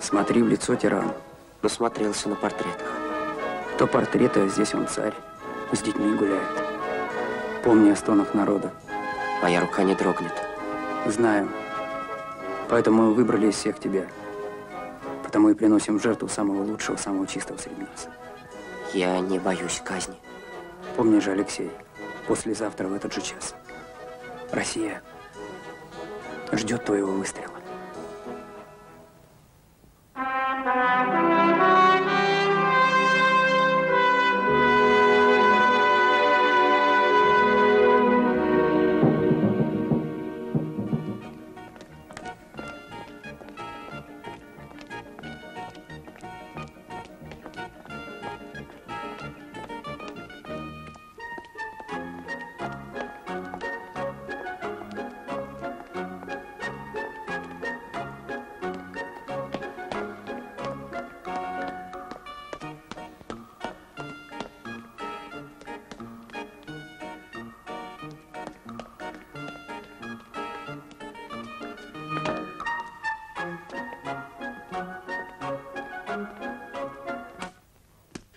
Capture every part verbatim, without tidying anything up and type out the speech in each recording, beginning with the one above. Смотри в лицо тирану. Насмотрелся на портретах. То портреты, а здесь он царь. С детьми гуляет. Помни о стонах народа. Моя рука не дрогнет. Знаю. Поэтому мы выбрали из всех тебя. Потому и приносим в жертву самого лучшего, самого чистого среди нас. Я не боюсь казни. Помни же, Алексей, послезавтра в этот же час Россия ждет твоего выстрела.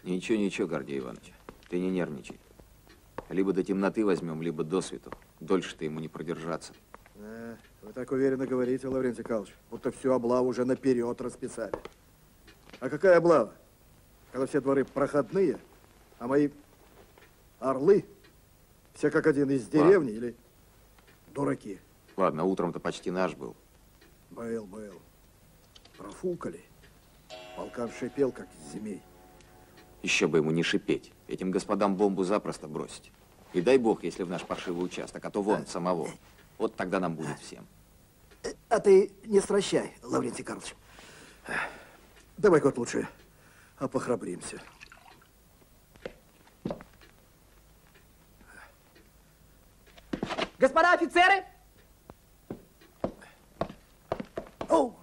Ничего, ничего, Гордей Иванович, ты не нервничай. Либо до темноты возьмем, либо до свету. Дольше-то ему не продержаться. А, вы так уверенно говорите, Лаврентий Карлович, будто всю облаву уже наперед расписали. А какая облава? Когда все дворы проходные, а мои орлы все как один из деревни Ладно. или дураки? Ладно, утром-то почти наш был. Был, был. Профукали. Полкан шипел, как змей. Еще бы ему не шипеть. Этим господам бомбу запросто бросить. И дай бог, если в наш паршивый участок, а то вон, самого. Вот тогда нам будет всем. А ты не стращай, Лаврентий Карлович. Давай, кот, лучше опохрабримся. Господа офицеры! О!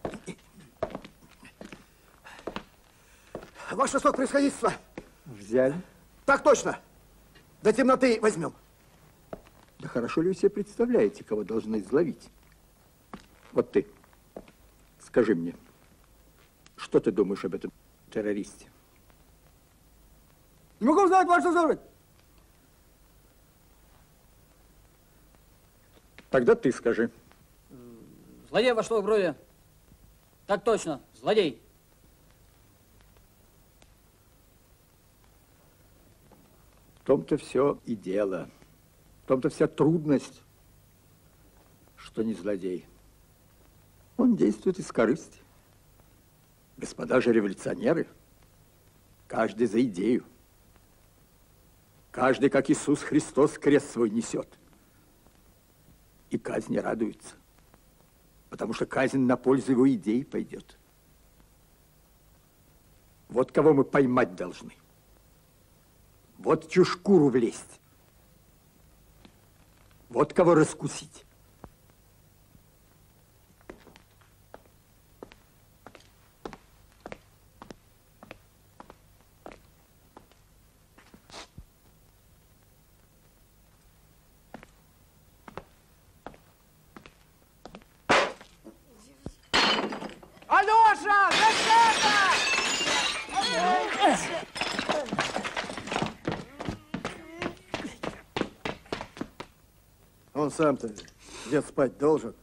Ваше высокопревосходительство! Взяли? Так точно. До темноты возьмем. Да хорошо ли вы себе представляете, кого должны изловить? Вот ты. Скажи мне, что ты думаешь об этом террористе? Не могу узнать, ваше высокопревосходительство. Тогда ты скажи. Злодей вошел в брови. Так точно, злодей. В том-то все и дело, в том-то вся трудность, что не злодей. Он действует из корысти. Господа же революционеры, каждый за идею. Каждый, как Иисус Христос, крест свой несет. И казни радуется. потому что казнь на пользу его идей пойдет. Вот кого мы поймать должны. Вот чью шкуру влезть. Вот кого раскусить. Сам-то дед спать должен.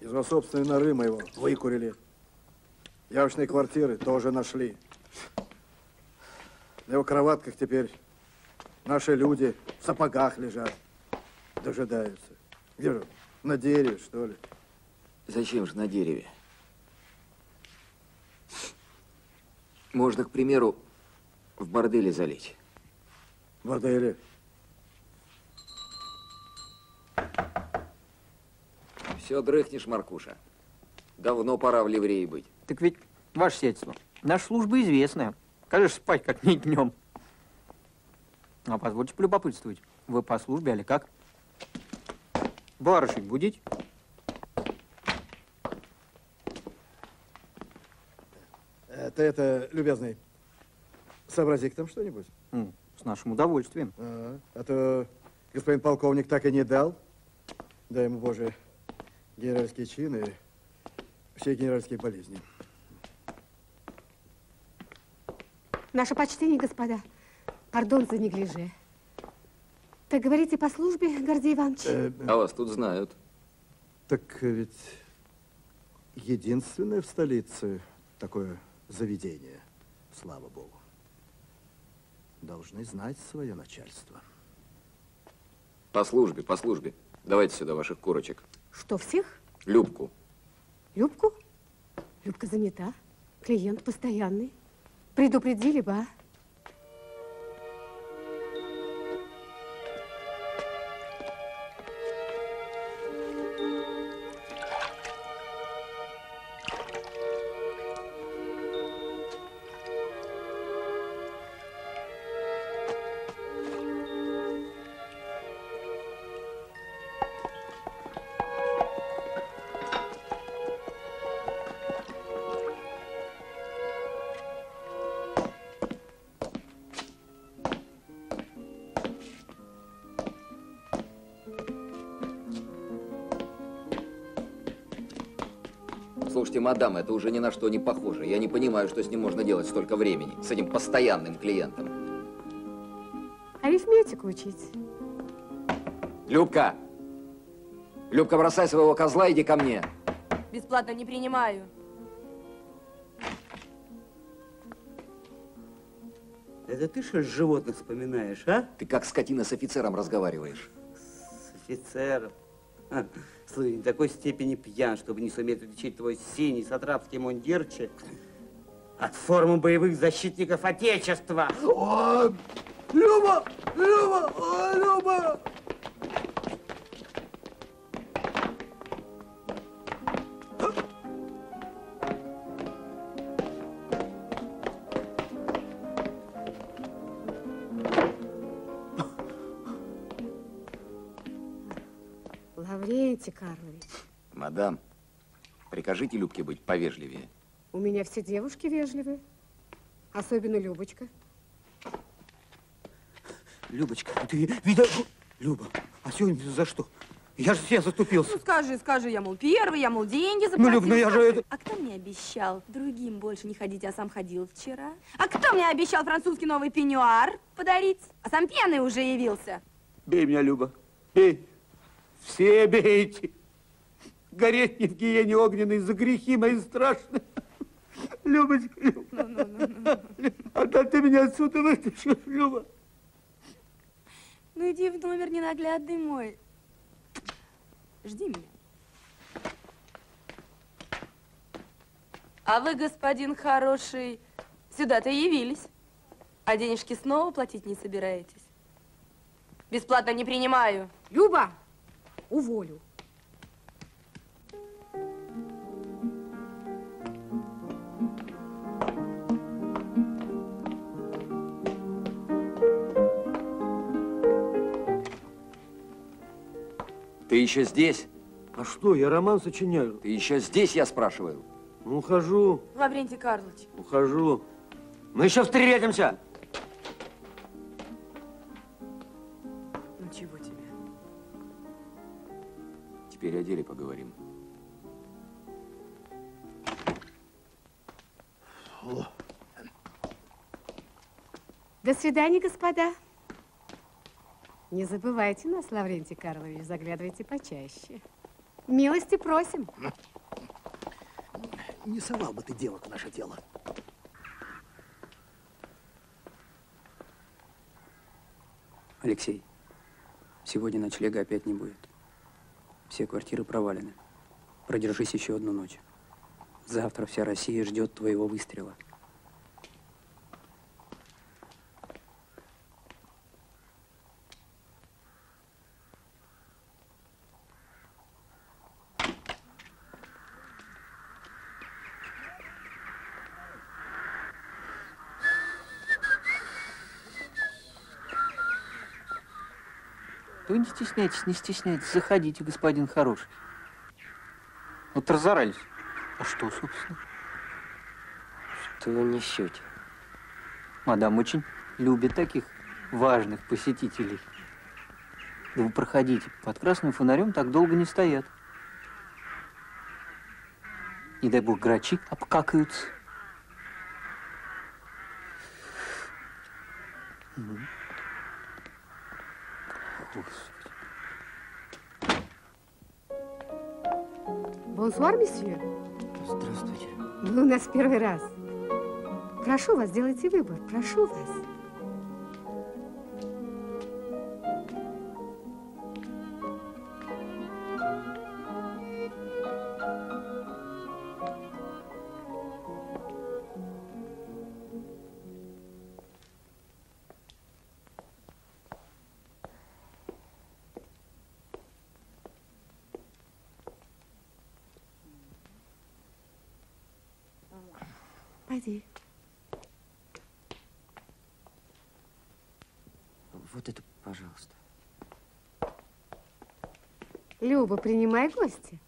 Из его собственной норы мы его выкурили. Явочные квартиры тоже нашли. На его кроватках теперь наши люди в сапогах лежат, дожидаются. Где же? На дереве, что ли? Зачем же на дереве? Можно, к примеру, в борделе залечь. В борделе? Все дрыхнешь, Маркуша. Давно пора в ливреи быть. Так ведь, ваше сельство, наша служба известная. Кажешь, спать как ни днем. А позвольте полюбопытствовать. Вы по службе, али как? Барышек будить? Ты это, любезный, сообрази-ка там что-нибудь. С нашим удовольствием. А, а то господин полковник так и не дал. Дай ему, Боже, генеральские чины, все генеральские болезни. Наше почтение, господа. Пардон за неглиже. Так говорите по службе, Гордей Иванович? Э, э, а вас тут знают. Так ведь единственное в столице такое заведение, слава богу. Должны знать свое начальство. По службе, по службе. Давайте сюда ваших курочек. Что, всех? Любку. Любку? Любка занята. Клиент постоянный. Предупредили бы, а? Мадам, это уже ни на что не похоже. Я не понимаю, что с ним можно делать столько времени, с этим постоянным клиентом. Арифметику учить. Любка! Любка, бросай своего козла, иди ко мне. Бесплатно не принимаю. Это ты, что ли, животных вспоминаешь, а? Ты как скотина с офицером разговариваешь. С офицером? Слушай, до такой степени пьян, чтобы не суметь отличить твой синий сатрапский мундирчик от формы боевых защитников Отечества. О, Люба! Люба! О, Люба! Карлович. Мадам, прикажите Любке быть повежливее. У меня все девушки вежливые. Особенно Любочка. Любочка, ты видела? Люба, а сегодня за что? Я же все заступился. Ну скажи, скажи, я, мол, первый, я, мол, деньги заплатил. Ну, Люб, ну я же это... А кто мне обещал другим больше не ходить, а сам ходил вчера? А кто мне обещал французский новый пеньюар подарить? А сам пьяный уже явился. Бей меня, Люба, бей. Все бейте. Гореть не в гиене огненной за грехи мои страшные. Любочка, Люба. Ну, ну, ну, ну, ну. А да ты меня отсюда вытащишь, Люба. Ну иди в номер ненаглядный мой. Жди меня. А вы, господин хороший, сюда-то явились. А денежки снова платить не собираетесь? Бесплатно не принимаю. Люба! Уволю. Ты еще здесь? А что, я роман сочиняю. Ты еще здесь, я спрашиваю? Ну, ухожу. Лаврентий Карлович. Ухожу. Мы еще встретимся. Ну, чего тебе? Теперь о деле поговорим. О. До свидания, господа. Не забывайте нас, Лаврентий Карлович, заглядывайте почаще. Милости просим. Не совал бы ты девок в наше дело. Алексей, сегодня ночлега опять не будет. Все квартиры провалены. Продержись еще одну ночь. Завтра вся Россия ждет твоего выстрела. Вы не стесняйтесь, не стесняйтесь. Заходите, господин хороший. Вот разорались. А что, собственно? Что вы несете? Мадам очень любит таких важных посетителей. Да вы проходите. Под красным фонарем так долго не стоят. Не дай бог, грачи обкакаются. Угу. Бонсуар, месье. Здравствуйте. Вы у нас первый раз. Прошу вас, сделайте выбор. Прошу вас. Вот это, пожалуйста. Люба, принимай гостя.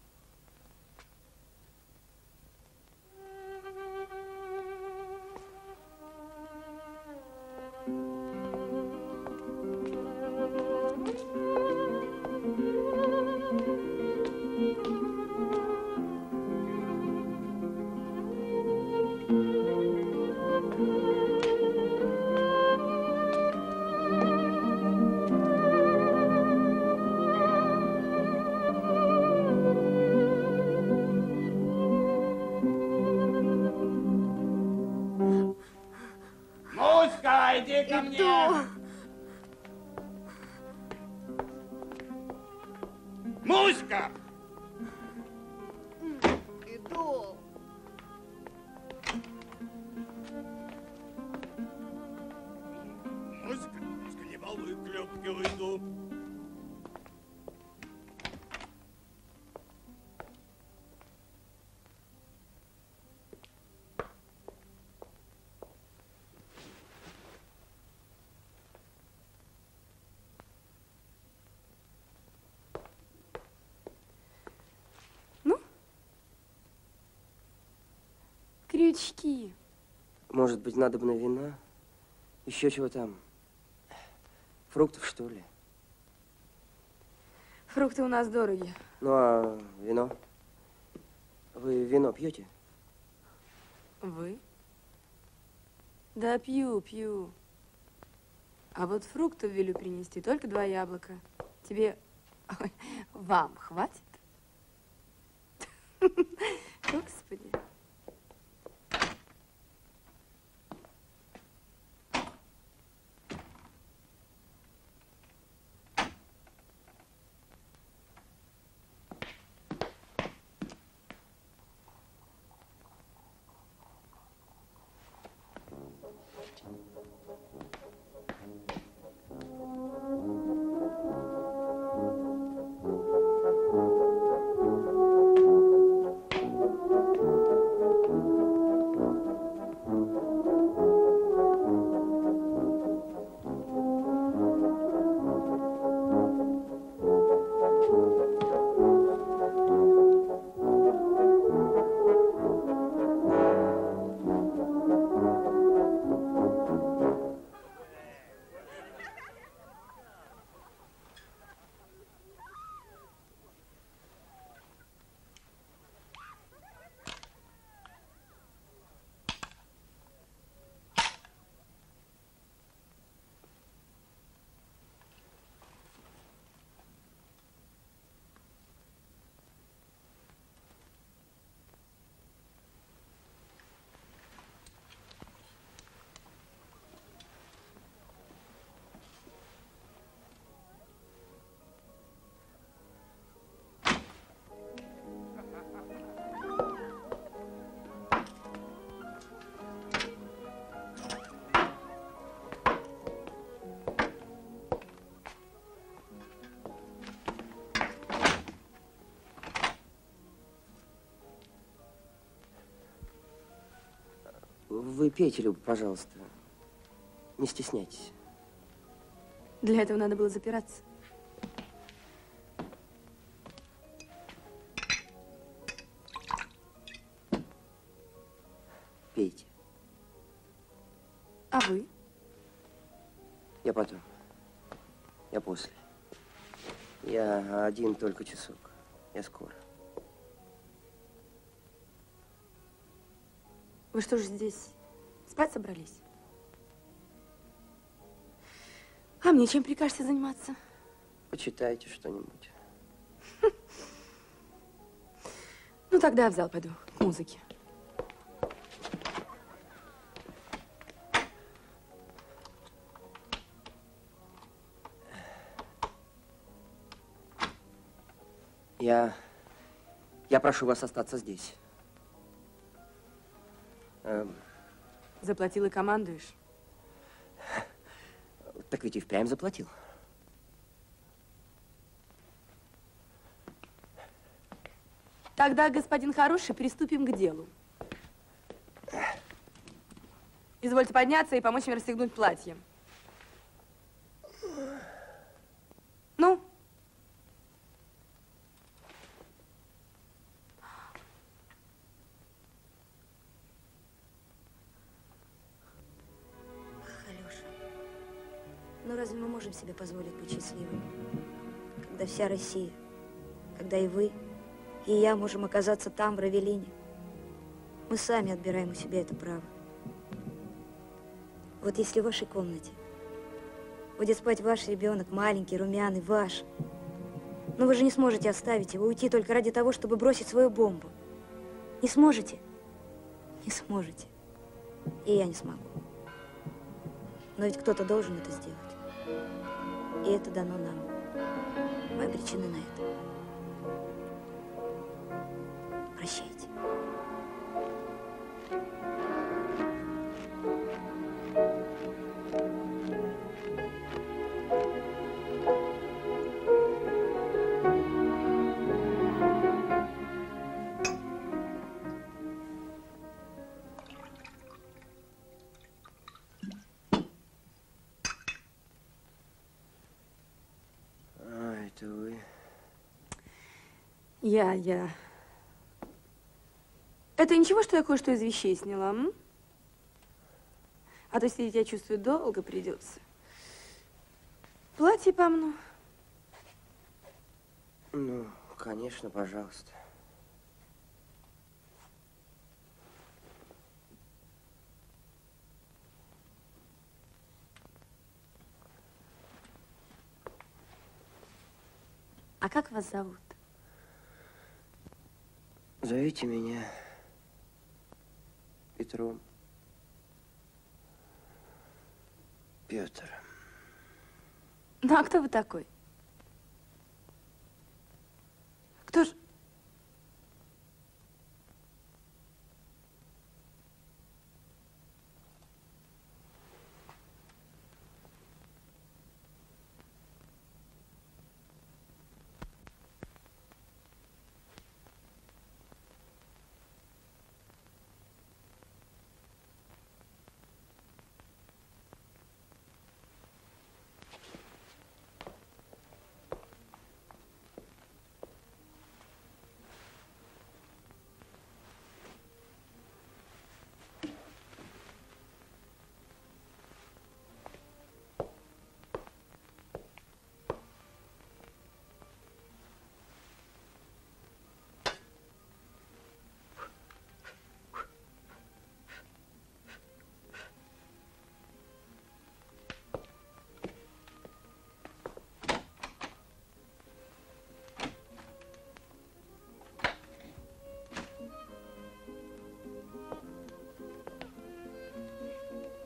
Крючки. Может быть, надобна вина? Еще чего там? Фруктов, что ли? Фрукты у нас дороги. Ну, а вино? Вы вино пьете? Вы? Да, пью, пью. А вот фруктов велю принести, только два яблока. Тебе... Ой, вам хватит? Господи. Thank you. Вы пейте, Люба, пожалуйста. Не стесняйтесь. Для этого надо было запираться. Пейте. А вы? Я потом. Я после. Я один только часок. Я скоро. Вы что же здесь спать собрались? А мне чем прикажете заниматься? Почитайте что-нибудь. Ну, тогда я в зал пойду, к музыке. Я... Я прошу вас остаться здесь. Эм... Заплатил и командуешь? Так ведь и впрямь заплатил. Тогда, господин хороший, приступим к делу. Извольте подняться и помочь мне расстегнуть платье. Ну? Разве мы можем себе позволить быть счастливыми, когда вся Россия, когда и вы, и я можем оказаться там, в Равелине? Мы сами отбираем у себя это право. Вот если в вашей комнате будет спать ваш ребенок, маленький, румяный, ваш, но вы же не сможете оставить его, уйти только ради того, чтобы бросить свою бомбу. Не сможете? Не сможете. И я не смогу. Но ведь кто-то должен это сделать. И это дано нам. Мы обречены на это. Прощайте. Я, я. Это ничего, что я кое-что из вещей сняла, м? А то сидеть, я чувствую, долго придется. Платье помну. Ну, конечно, пожалуйста. А как вас зовут? Зовите меня Петром. Петр. Ну, а кто вы такой? Кто ж...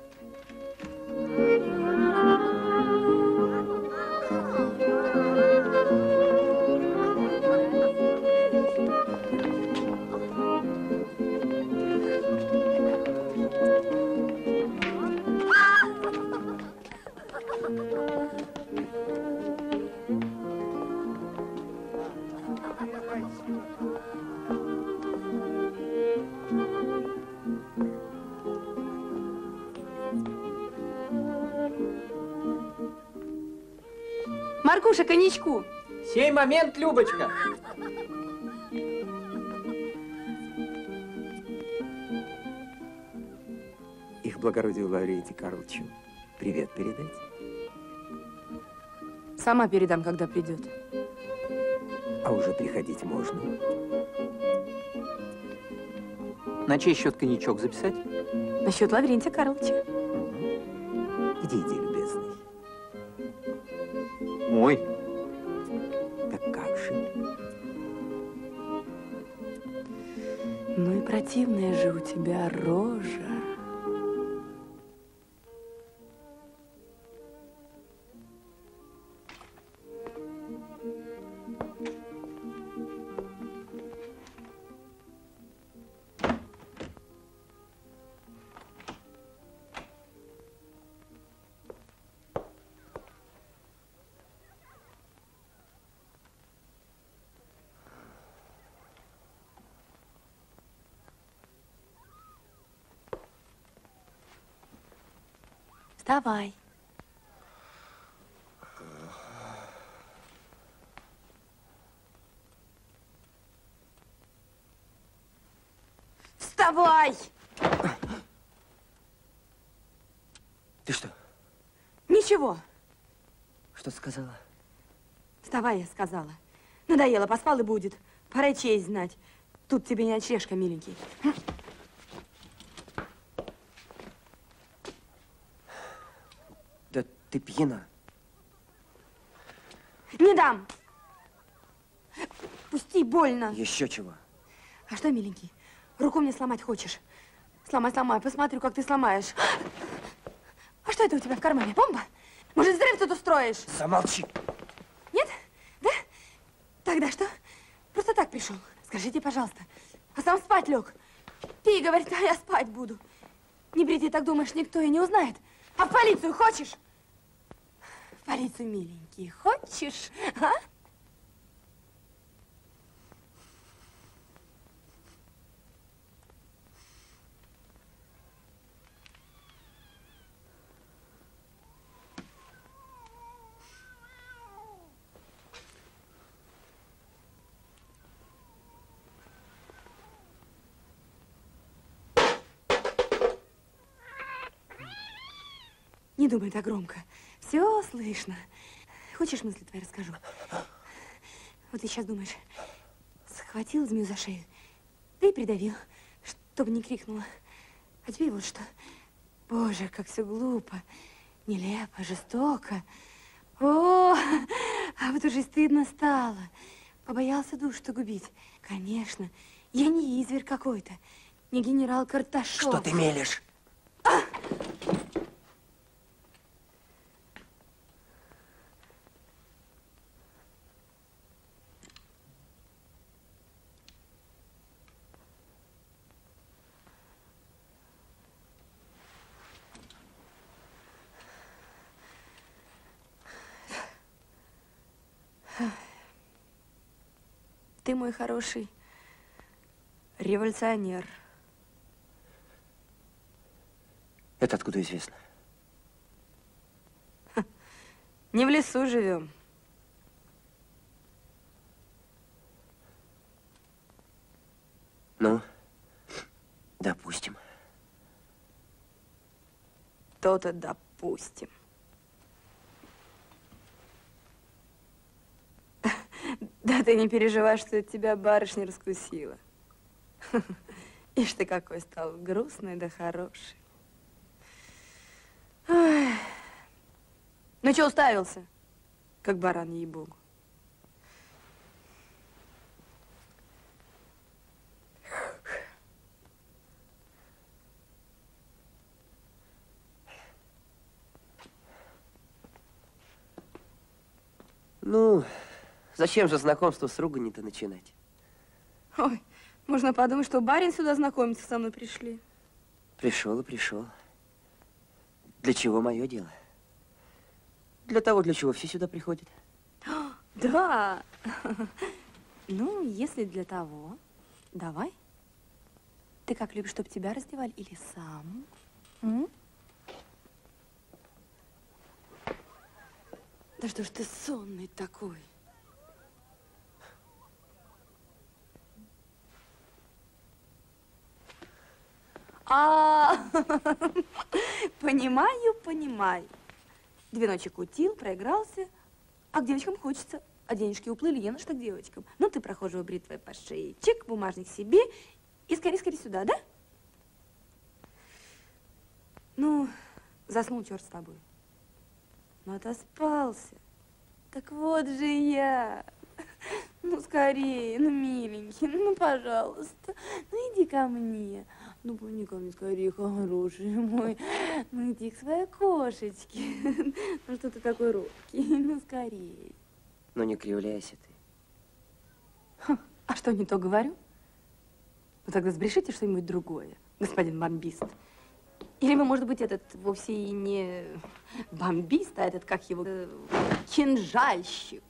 Thank you. Маркуша, коньячку. Сей момент, Любочка. Их благородию Лаврентию Карловичу привет передайте. Сама передам, когда придет. А уже приходить можно. На чей счет коньячок записать? На счет Лаврентия Карловича. Угу. Иди, иди, любезный. Мой. Так как же? Ну и противная же у тебя рожа. Давай. Вставай! Ты что? Ничего. Что сказала? Вставай, я сказала. Надоело, поспал и будет. Пора честь знать. Тут тебе не ночлежка, миленький. Ты пьяна. Не дам. Пусти, больно. Еще чего. А что, миленький, руку мне сломать хочешь? Сломай, сломай, посмотрю, как ты сломаешь. А что это у тебя в кармане? Бомба? Может, взрыв тут устроишь? Замолчи. Нет? Да? Тогда что? Просто так пришел. Скажите, пожалуйста. А сам спать лег. Ты, говорит, а я спать буду. Не бреди, так думаешь, никто и не узнает. А в полицию хочешь? В полицию, миленький, хочешь, а? Не думай так громко. Все слышно. Хочешь, мысли твои расскажу? Вот ты сейчас думаешь, схватил змею за шею, да и придавил, чтобы не крикнула. А теперь вот что. Боже, как все глупо, нелепо, жестоко. О, а вот уже стыдно стало. Побоялся душу-то губить. Конечно, я не изверг какой-то, не генерал Карташов. Что ты мелешь? А! Ты, мой хороший, революционер. Это откуда известно? Ха, не в лесу живем. Ну, допустим. То-то допустим. Да ты не переживай, что от тебя барышня раскусила. Ишь ты какой стал, грустный да хороший. Ой. Ну чё уставился, как баран, ей-богу. Ну... Зачем же знакомство с руганью-то начинать? Ой, можно подумать, что барин сюда знакомиться со мной пришли. Пришел и пришел. Для чего мое дело? Для того, для чего все сюда приходят. Да! Ну, если для того, давай. Ты как любишь, чтобы тебя раздевали или сам? М? Да что ж ты сонный такой? А, понимаю, понимаю. Двиночек утил, проигрался, а к девочкам хочется. А денежки уплыли, не на что к девочкам. Ну, ты прохожего бритвой по шее, чик, бумажник себе и скорее-скорее сюда, да? Ну, заснул черт с тобой. Ну, отоспался. Так вот же я. Ну, скорее, ну, миленький, ну, пожалуйста, ну, иди ко мне. Ну, пони ко мне скорее, хороший мой. Ну, иди к своей кошечке. Ну, что ты такой робкий, ну, скорее. Ну, не кривляйся ты. А что, не то говорю? Ну, тогда сбрешите что-нибудь другое, господин бомбист. Или вы, может быть, этот вовсе и не бомбист, а этот, как его, кинжальщик.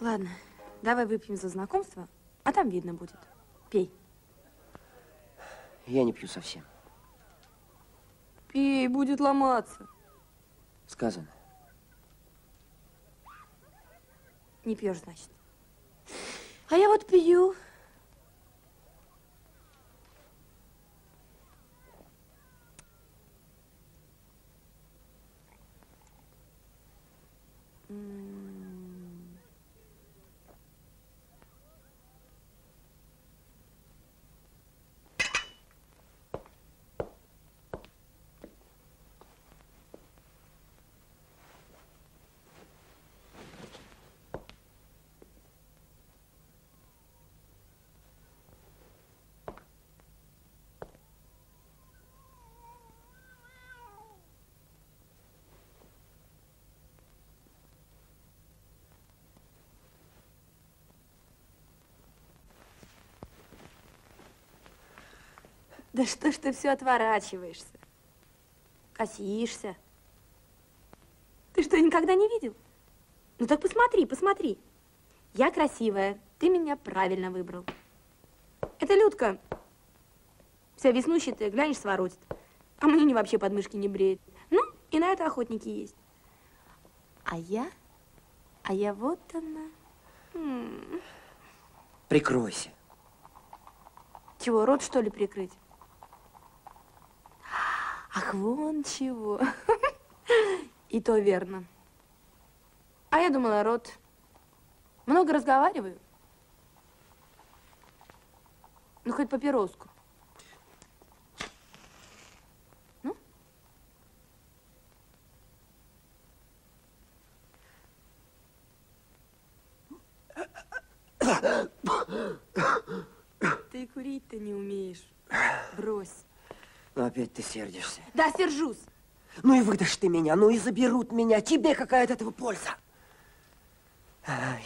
Ладно, давай выпьем за знакомство, а там видно будет. Пей. Я не пью совсем. Пей, будет ломаться. Сказано. Не пьешь, значит. А я вот пью. Да что ж ты все отворачиваешься, косишься? Ты что, никогда не видел? Ну так посмотри, посмотри. Я красивая, ты меня правильно выбрал. Эта Людка, вся веснущая, ты глянешь, своротит. А мне вообще подмышки не бреет. Ну, и на это охотники есть. А я? А я вот она. М-м. Прикройся. Чего, рот, что ли, прикрыть? Ах, вон чего. И то верно. А я думала, рот. Много разговариваю. Ну, хоть папироску. Ну? Ты курить-то не умеешь. Брось. Ну, опять ты сердишься. Да, сержусь. Ну и выдашь ты меня, ну и заберут меня. Тебе какая от этого польза? Ай.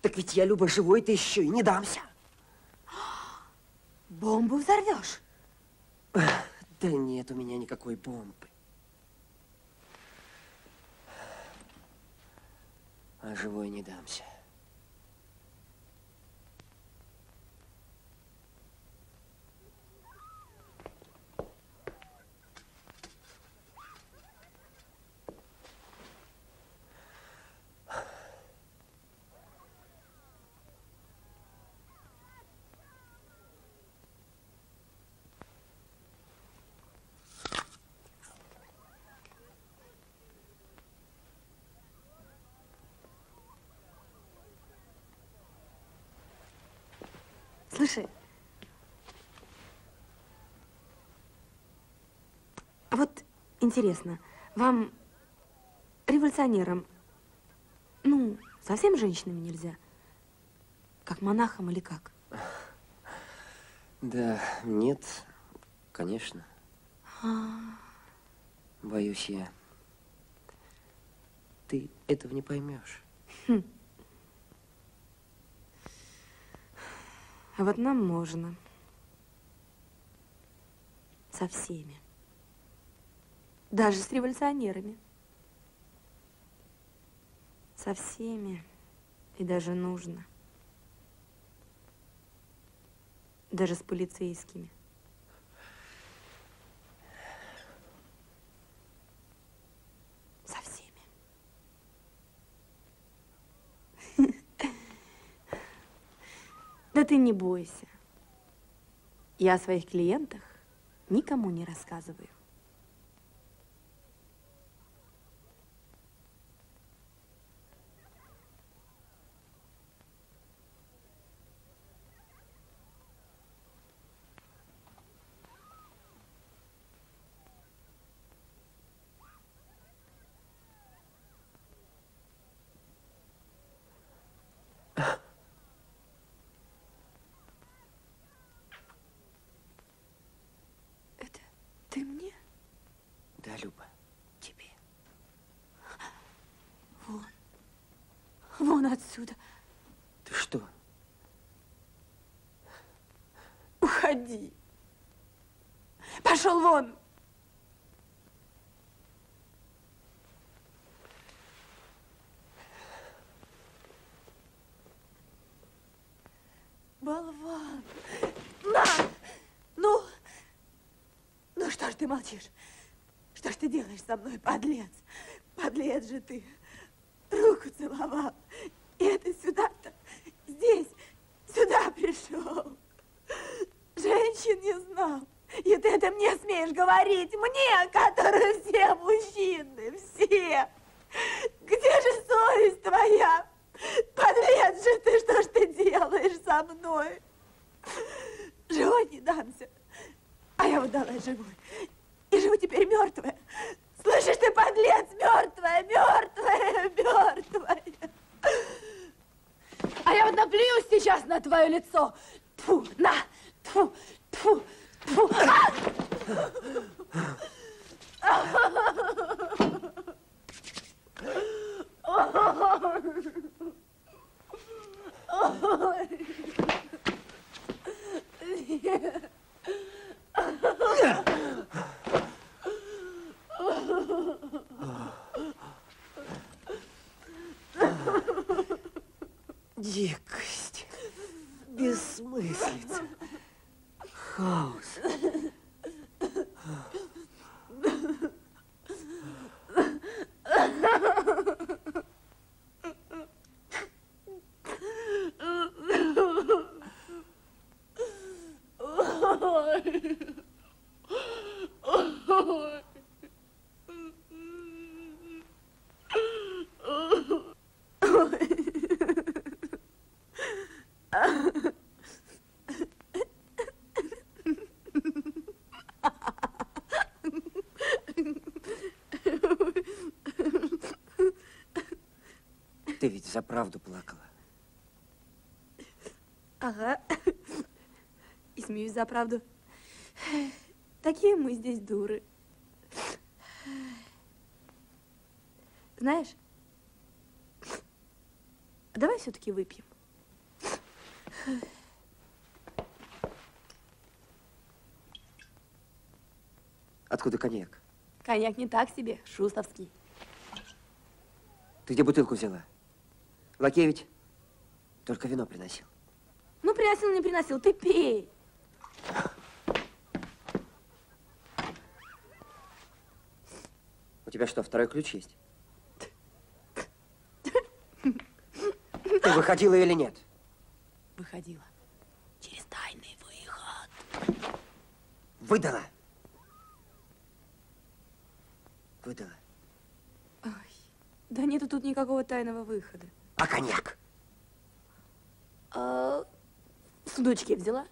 Так ведь я, Люба, живой-то еще и не дамся. Бомбу взорвешь? Да нет у меня никакой бомбы. А живой не дамся. Слушай, а вот интересно, вам, революционерам, ну, совсем женщинами нельзя? Как монахам или как? Да, нет, конечно. Боюсь я, ты этого не поймешь. Хм. А вот нам можно. Со всеми. Даже с революционерами. Со всеми. И даже нужно. Даже с полицейскими. Со всеми. Да ты не бойся. Я о своих клиентах никому не рассказываю. Люба, тебе. Вон. Вон отсюда. Ты что? Уходи. Пошел вон. Болван. На! Ну? Ну что ж ты молчишь? Что ж ты делаешь со мной, подлец? Подлец же ты. Руку целовал. И это сюда-то, здесь, сюда пришел. Женщин не знал. И ты это мне смеешь говорить? Мне, которые все мужчины, все. Где же совесть твоя? Подлец же ты, что ж ты делаешь со мной? Живой не дамся. А я вот дала живой. Я живу теперь мертвая. Слышишь ты, подлец, мертвая, мертвая, мертвая. А я вот наплюю сейчас на твое лицо. Тьфу, на, тьфу, тьфу, тьфу. Дикость, бессмыслица, хаос. Ты ведь за правду плакала. Ага. И смеюсь за правду. Такие мы здесь дуры. Знаешь, давай все-таки выпьем. Откуда коньяк? Коньяк не так себе, шустовский. Ты где бутылку взяла? Лакевич только вино приносил. Ну, приносил, не приносил, ты пей. У тебя что, второй ключ есть? Ты выходила или нет? Выходила. Через тайный выход. Выдала. Выдала. Ой, да нету тут никакого тайного выхода. А коньяк? А, с дочки взяла.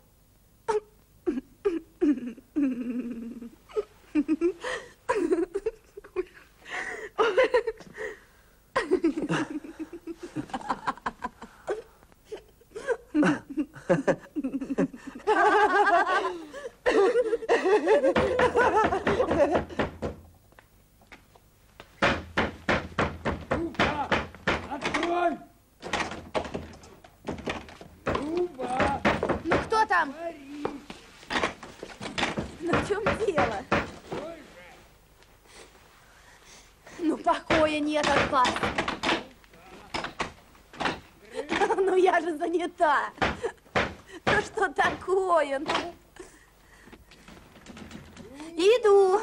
Иду.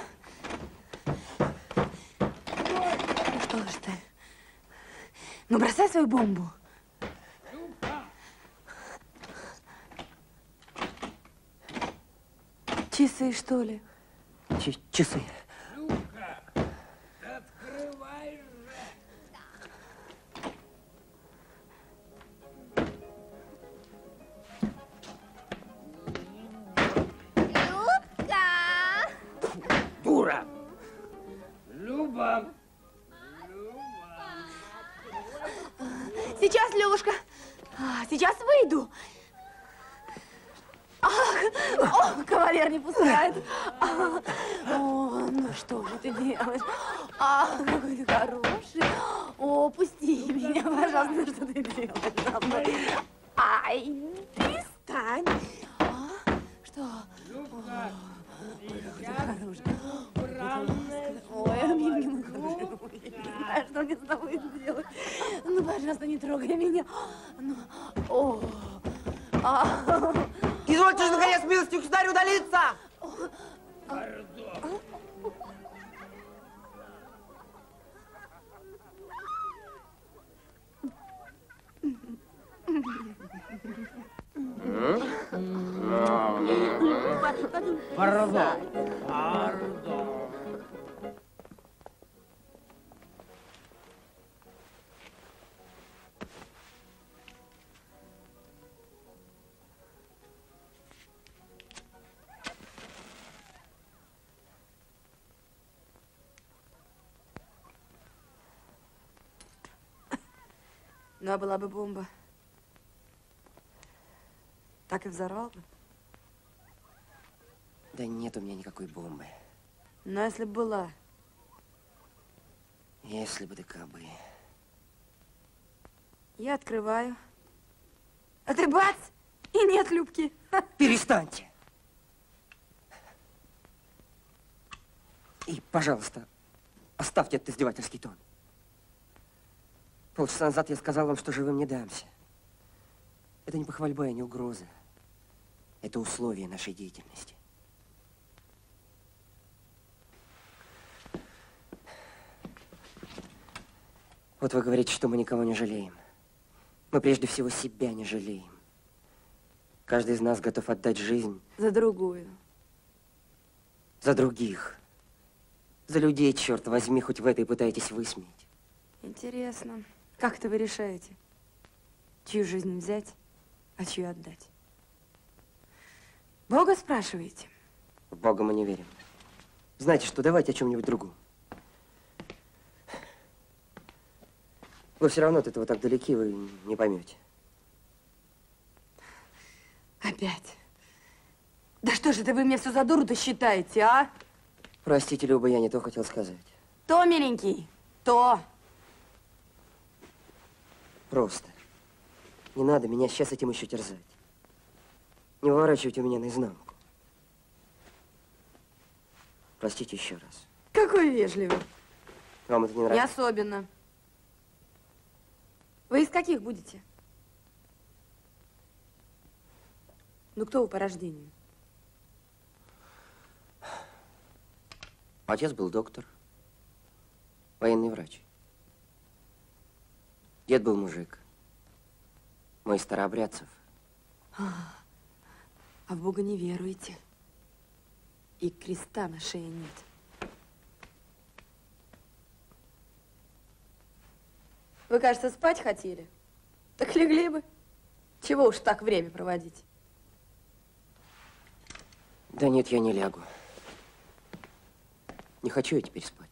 Ну что ж ты? Ну бросай свою бомбу. Часы, что ли? Ч- часы. Ну, а была бы бомба, так и взорвал бы. Да нет у меня никакой бомбы. Но если бы была. Если бы, да кабы. Я открываю. А ты бац! И нет Любки. Перестаньте. И, пожалуйста, оставьте этот издевательский тон. Полчаса назад я сказал вам, что живым не дамся. Это не похвальба и не угроза. Это условия нашей деятельности. Вот вы говорите, что мы никого не жалеем. Мы прежде всего себя не жалеем. Каждый из нас готов отдать жизнь. За другую. За других. За людей, черт возьми, хоть в это и пытаетесь высмеять. Интересно. Как это вы решаете, чью жизнь взять, а чью отдать? Бога спрашиваете? В Бога мы не верим. Знаете что, давайте о чем-нибудь другом. Вы все равно от этого так далеки, вы не поймете. Опять? Да что же это вы меня все за дуру-то считаете, а? Простите, Люба, я не то хотел сказать. То, миленький, то. Просто. Не надо меня сейчас этим еще терзать. Не выворачивайте меня наизнанку. Простите еще раз. Какой вежливый. Вам это не нравится? Не особенно. Вы из каких будете? Ну, кто вы по рождению? Отец был доктор, военный врач. Дед был мужик. Мы из старообрядцев. А, а в Бога не веруете. И креста на шее нет. Вы, кажется, спать хотели? Так легли бы. Чего уж так время проводить? Да нет, я не лягу. Не хочу я теперь спать.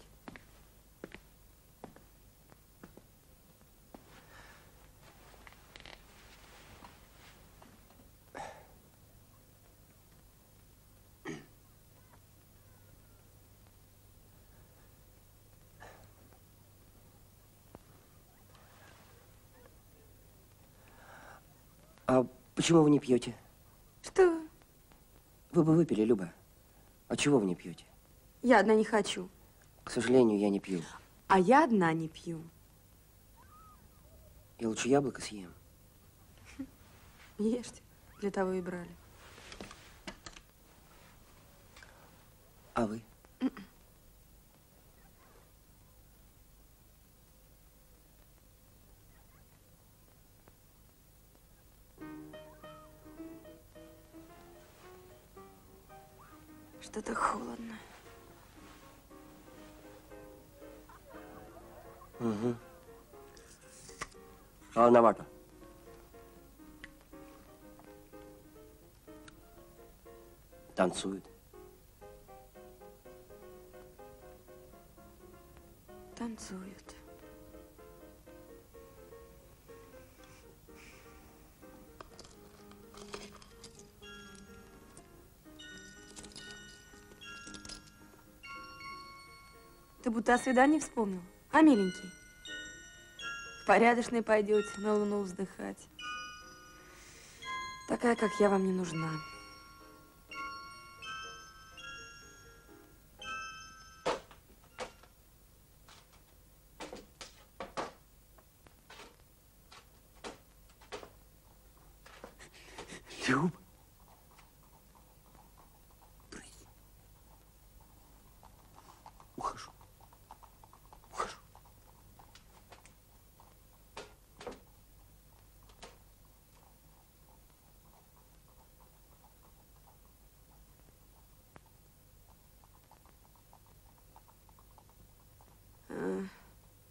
А почему вы не пьете? Что? Вы бы выпили, Люба. А чего вы не пьете? Я одна не хочу. К сожалению, я не пью. А я одна не пью. Я лучше яблоко съем. Ешьте, для того и брали. А вы? Что-то холодно. Угу. Холодновато. Танцует. Танцует. Ты будто о свидании вспомнил, а, миленький? Порядочный пойдете на луну вздыхать. Такая, как я, вам не нужна.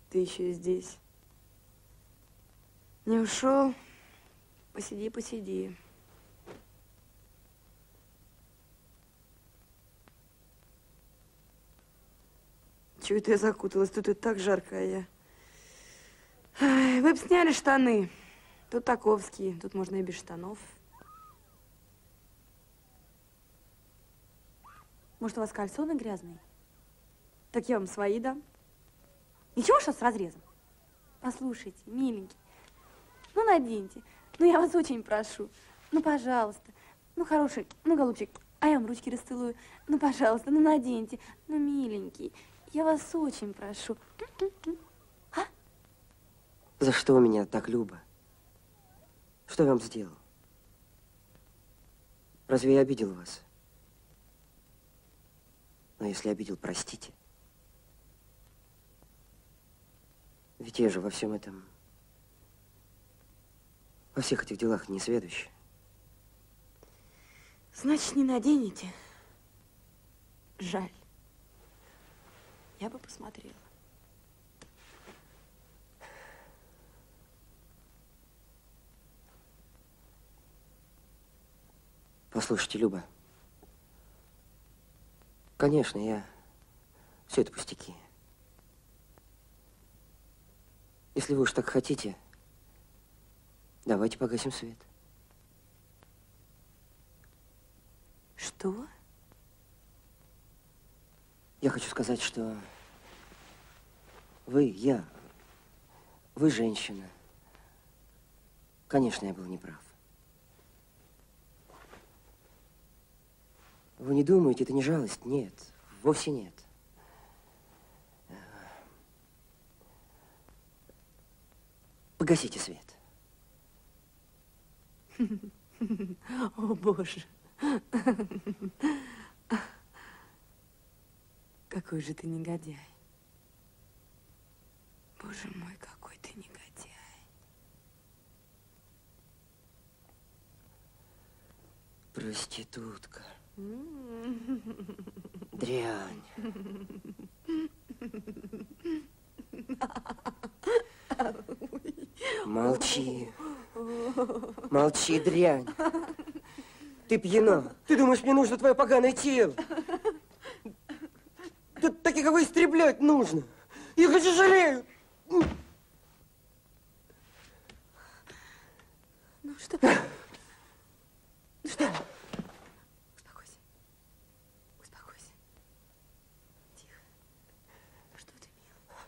Ты еще здесь. Не ушел? Посиди, посиди. Чего это я закуталась? Тут и так жарко, а я. Ай, вы бы сняли штаны. Тут таковские, тут можно и без штанов. Может, у вас кальсоны грязные? Так я вам свои дам. Ничего, что с разрезом? Послушайте, миленький, ну наденьте, ну я вас очень прошу, ну пожалуйста, ну хороший, ну голубчик, а я вам ручки расцелую, ну пожалуйста, ну наденьте, ну миленький, я вас очень прошу. А? За что вы меня так, Люба? Что я вам сделал? Разве я обидел вас? Но если обидел, простите. Ведь я же во всем этом, во всех этих делах не сведущ. Значит, не наденете? Жаль. Я бы посмотрела. Послушайте, Люба, конечно, я... Все это пустяки. Если вы уж так хотите, давайте погасим свет. Что? Я хочу сказать, что вы, я, вы женщина. Конечно, я был неправ. Вы не думаете, это не жалость? Нет, вовсе нет. Погасите свет. О, Боже. Какой же ты негодяй. Боже мой, какой ты негодяй. Проститутка. Дрянь. Молчи. Молчи, дрянь. Ты пьяна. Ты думаешь, мне нужно твое поганое тело? Тут таких, кого истреблять нужно. Их же жалеют. Ну что? Ну что? Успокойся. Успокойся. Тихо. Что ты, милая?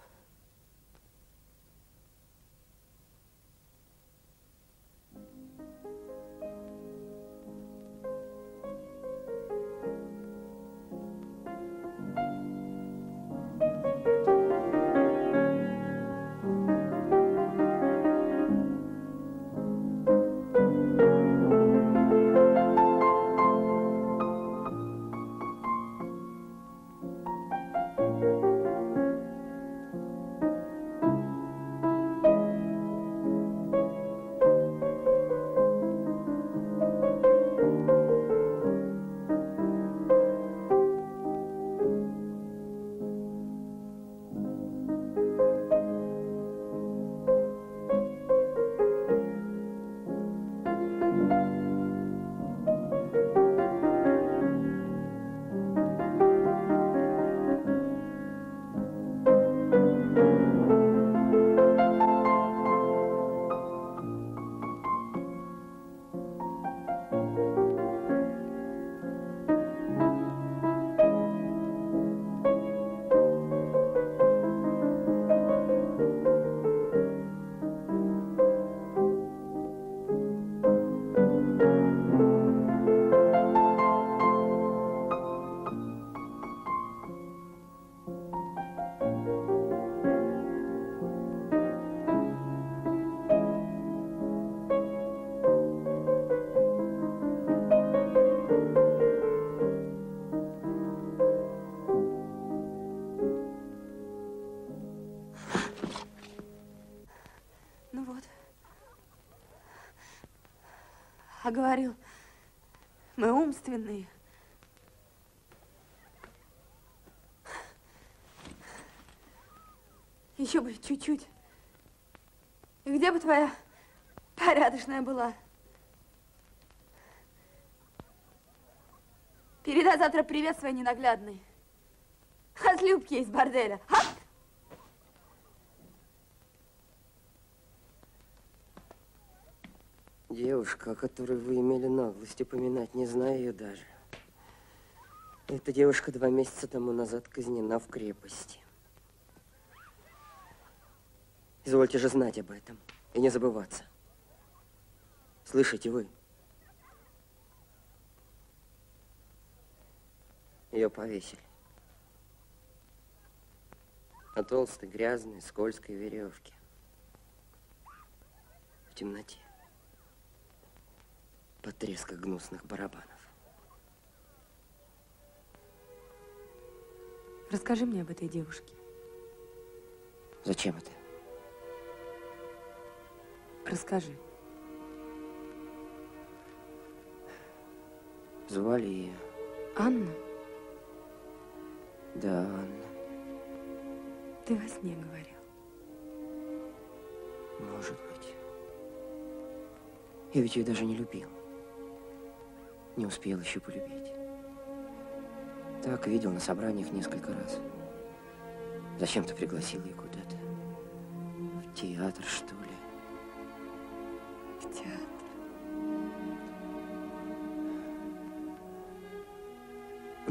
А говорил, мы умственные. Еще бы чуть-чуть. И где бы твоя порядочная была? Передай завтра привет своей ненаглядной. От Любки из борделя. А? Девушка, о которой вы имели наглость упоминать, не знаю ее даже. Эта девушка два месяца тому назад казнена в крепости. Извольте же знать об этом и не забываться. Слышите вы? Ее повесили на толстой, грязной, скользкой веревке в темноте. Под треска гнусных барабанов. Расскажи мне об этой девушке. Зачем это? Расскажи. Звали ее. Анна? Да, Анна. Ты во сне говорил. Может быть. Я ведь ее даже не любил. Не успел еще полюбить. Так видел на собраниях несколько раз. Зачем-то пригласил ее куда-то. В театр, что ли? В театр.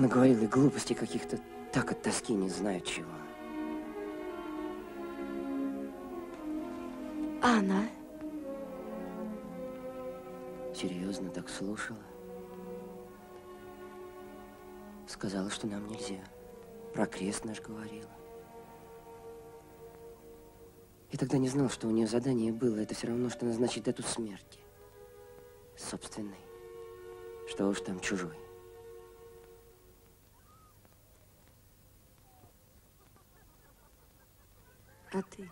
Наговорил и глупостей каких-то, так от тоски не знаю чего. А она? Серьезно так слушала. Сказала, что нам нельзя. Про крест наш говорила. Я тогда не знал, что у нее задание было. Это все равно, что назначить дату смерти. Собственной. Что уж там чужой. А ты?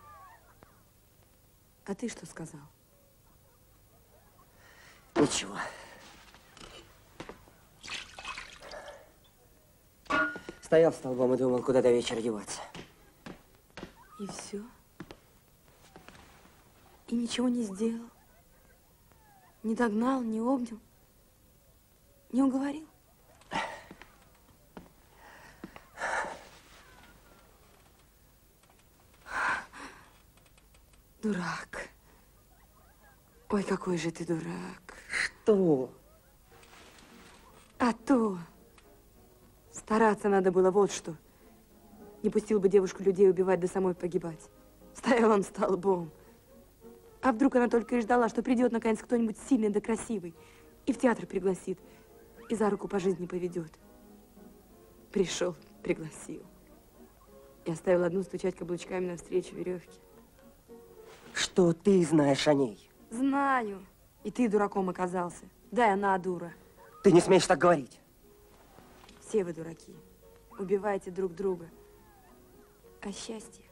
А ты что сказал? Ничего. Стоял столбом и думал, куда до вечера деваться. И все? И ничего не сделал? Не догнал, не обнял? Не уговорил? Дурак. Ой, какой же ты дурак. Что? А то. Стараться надо было вот что. Не пустил бы девушку людей убивать да самой погибать. Стоял он столбом. А вдруг она только и ждала, что придет наконец кто-нибудь сильный да красивый. И в театр пригласит. И за руку по жизни поведет. Пришел, пригласил. И оставил одну стучать каблучками навстречу веревке. Что ты знаешь о ней? Знаю. И ты дураком оказался. Да, и она дура. Ты не смеешь так говорить. Все вы дураки. Убиваете друг друга. А счастье?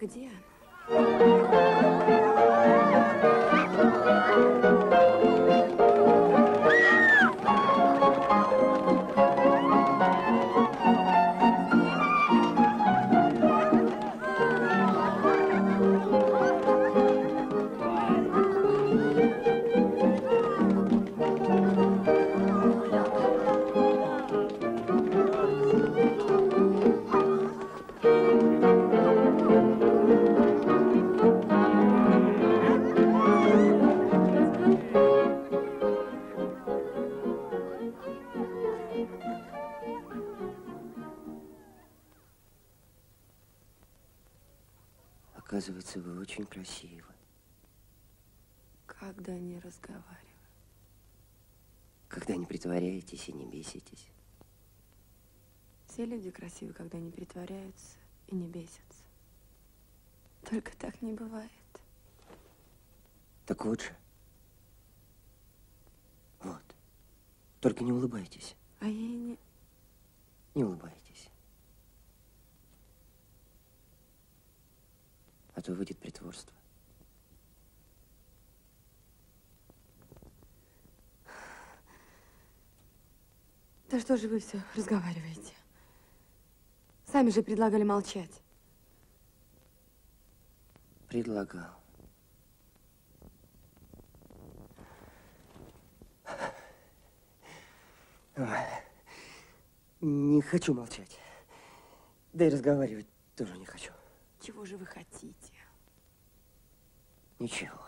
Где она? Оказывается, вы очень красивы. Когда не разговариваю. Когда не притворяетесь и не беситесь. Все люди красивы, когда не притворяются и не бесятся. Только так не бывает. Так лучше. Вот. Только не улыбайтесь. А я и не... Не улыбайтесь. А то выйдет притворство. Да что же вы все разговариваете? Сами же предлагали молчать. Предлагал. Не хочу молчать. Да и разговаривать тоже не хочу. Чего же вы хотите? Ничего.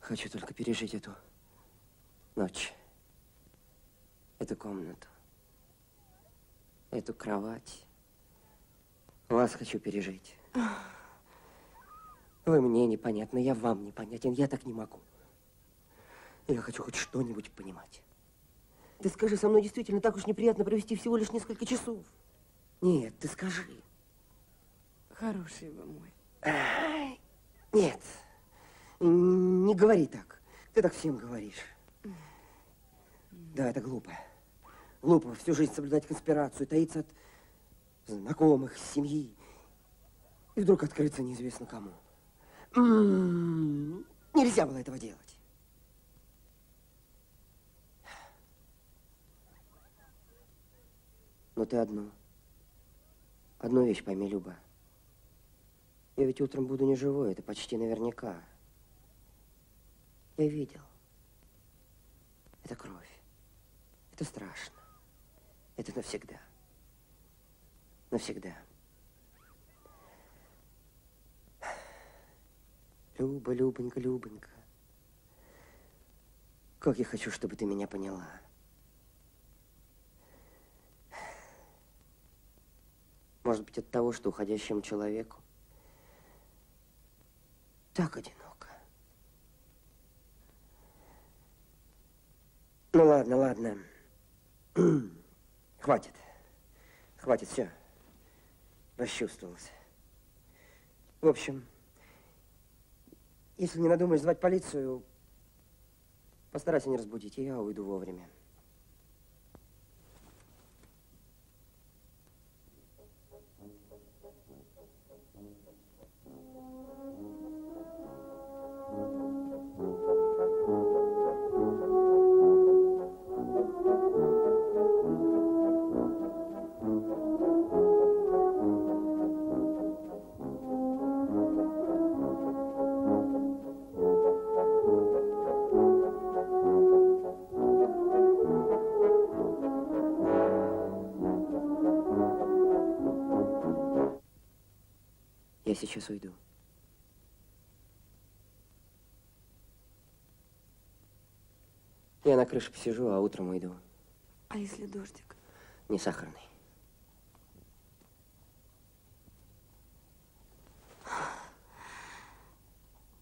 Хочу только пережить эту ночь, эту комнату, эту кровать. Вас хочу пережить. Вы мне непонятны, я вам непонятен, я так не могу. Я хочу хоть что-нибудь понимать. Ты скажи, со мной действительно так уж неприятно провести всего лишь несколько часов. Нет, ты скажи. Хороший вы мой. А-а-а, нет, не говори так. Ты так всем говоришь. Mm. Да, это глупо. Глупо всю жизнь соблюдать конспирацию, таиться от знакомых, семьи. И вдруг открыться неизвестно кому. М-м-м, нельзя было этого делать. Но ты одна. Одну вещь пойми, Люба. Я ведь утром буду не живой, это почти наверняка. Я видел. Это кровь. Это страшно. Это навсегда. Навсегда. Люба, Любонька, Любонька. Как я хочу, чтобы ты меня поняла. Может быть, от того, что уходящему человеку так одиноко. Ну ладно, ладно. Хватит. Хватит, все. Расчувствовался. В общем, если не надумаешь звать полицию, постарайся не разбудить, и я уйду вовремя. Thank you. Я сейчас уйду. Я на крыше посижу, а утром уйду. А если дождик? Не сахарный.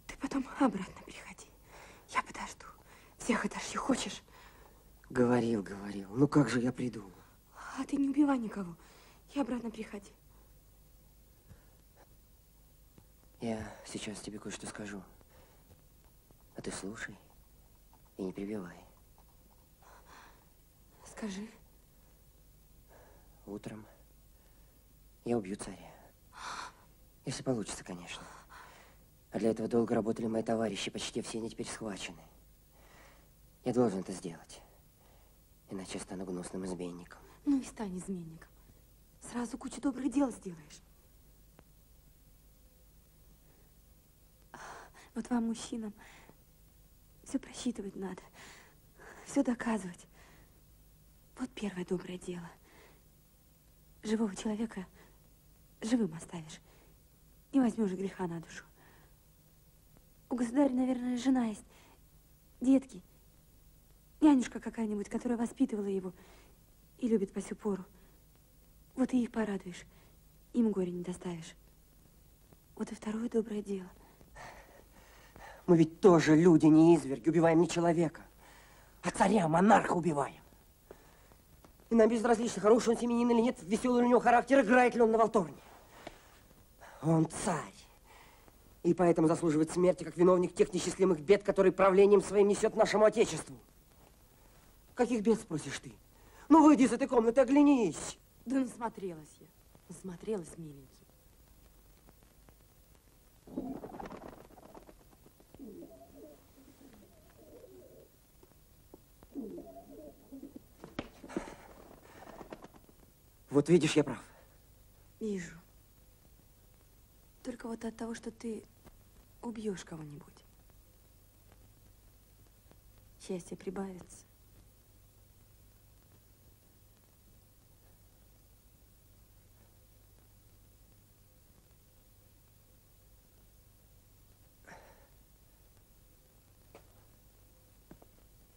Ты потом обратно приходи. Я подожду. Всех отошью, хочешь? Говорил, говорил. Ну как же я приду? А ты не убивай никого. И обратно приходи. Я сейчас тебе кое-что скажу. А ты слушай и не перебивай. Скажи. Утром я убью царя. Если получится, конечно. А для этого долго работали мои товарищи, почти все они теперь схвачены. Я должен это сделать. Иначе я стану гнусным изменником. Ну и стань изменником. Сразу кучу добрых дел сделаешь. Вот вам, мужчинам, все просчитывать надо, все доказывать. Вот первое доброе дело. Живого человека живым оставишь. Не возьмешь греха на душу. У государя, наверное, жена есть, детки, нянюшка какая-нибудь, которая воспитывала его и любит по сю пору. Вот и их порадуешь, им горя не доставишь. Вот и второе доброе дело. Мы ведь тоже люди, не изверги, убиваем не человека, а царя, монарха убиваем. И нам безразлично, хороший он семьянин или нет, веселый у него характер, играет ли он на валторне. Он царь, и поэтому заслуживает смерти, как виновник тех несчастливых бед, которые правлением своим несет нашему отечеству. Каких бед, спросишь ты? Ну выйди из этой комнаты, оглянись. Да насмотрелась я, насмотрелась, миленький. Вот видишь, я прав. Вижу. Только вот от того, что ты убьешь кого-нибудь, счастье прибавится.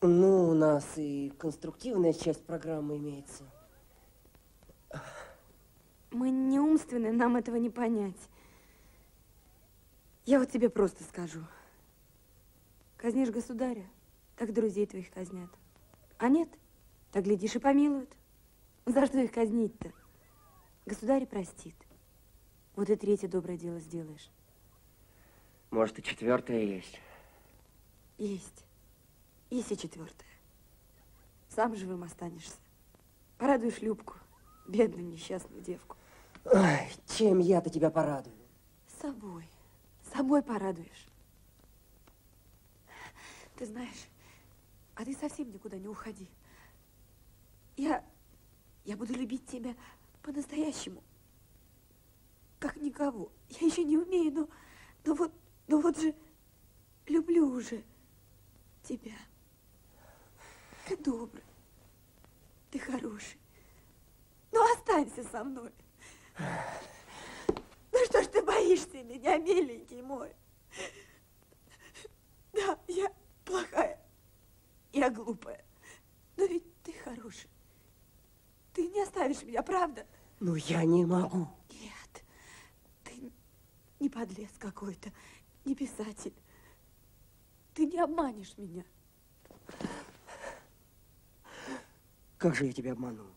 Ну, у нас и конструктивная часть программы имеется. Мы не умственные, нам этого не понять. Я вот тебе просто скажу. Казнишь государя, так друзей твоих казнят. А нет, так, глядишь, и помилуют. За что их казнить-то? Государь простит. Вот и третье доброе дело сделаешь. Может, и четвертое есть? Есть. Есть и четвертое. Сам живым останешься. Порадуешь Любку, бедную несчастную девку. Ой, чем я-то тебя порадую? Собой. Собой порадуешь. Ты знаешь, а ты совсем никуда не уходи. Я, я буду любить тебя по-настоящему. Как никого. Я еще не умею, но, но вот, но вот же люблю уже тебя. Ты добрый, ты хороший. Ну, останься со мной. Ну, что ж ты боишься меня, миленький мой? Да, я плохая, я глупая. Но ведь ты хороший. Ты не оставишь меня, правда? Ну, я не могу. Нет, ты не подлец какой-то, не писатель. Ты не обманешь меня. Как же я тебя обманул?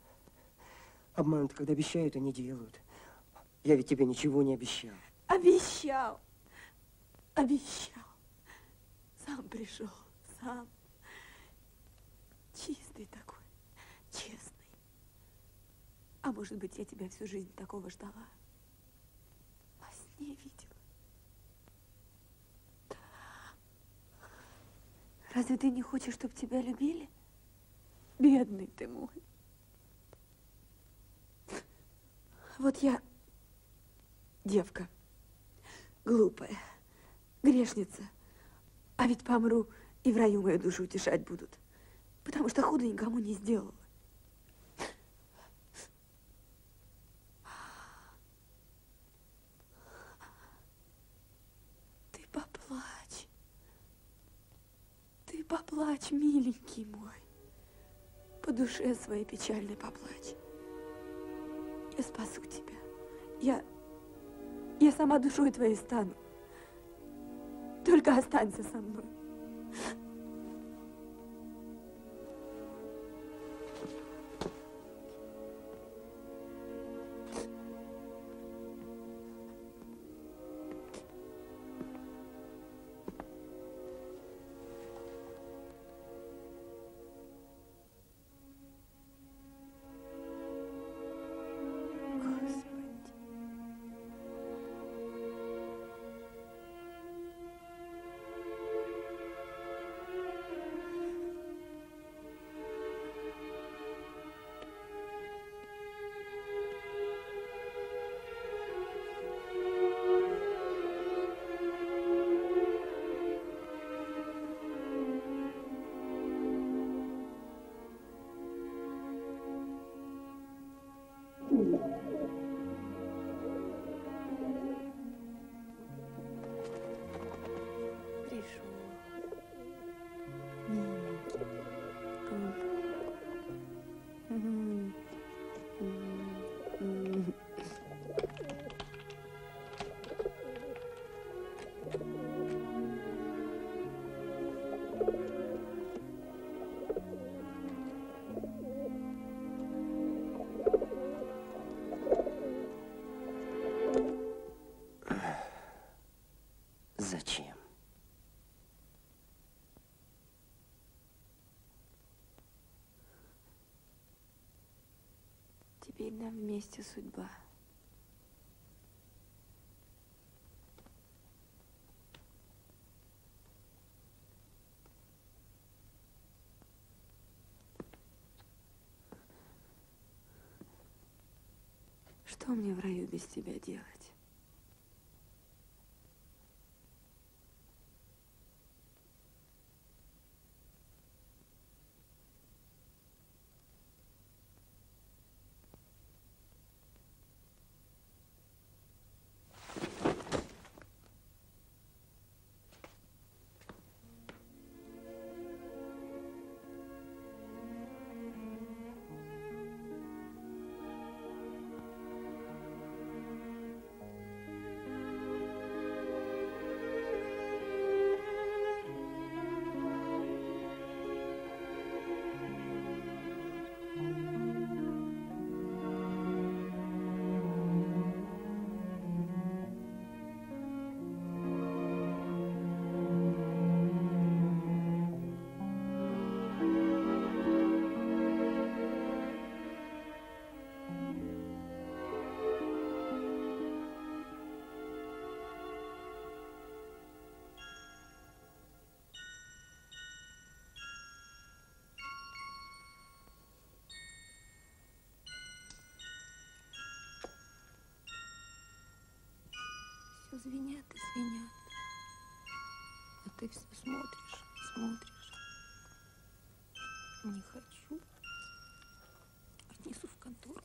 Обманут, когда обещают, они делают. Я ведь тебе ничего не обещал. Обещал. Обещал. Сам пришел. Сам. Чистый такой. Честный. А может быть, я тебя всю жизнь такого ждала. Во сне видела. Разве ты не хочешь, чтобы тебя любили? Бедный ты мой. Вот я девка, глупая, грешница, а ведь помру, и в раю мою душу утешать будут, потому что худо никому не сделала. плачь, миленький мой, по душе своей печальной поплачь. Я спасу тебя. Я, я сама душой твоей стану. Только останься со мной. Теперь нам вместе судьба. Что мне в раю без тебя делать? Звенят и звенят, а ты все смотришь, смотришь. Не хочу. Отнесу в контору.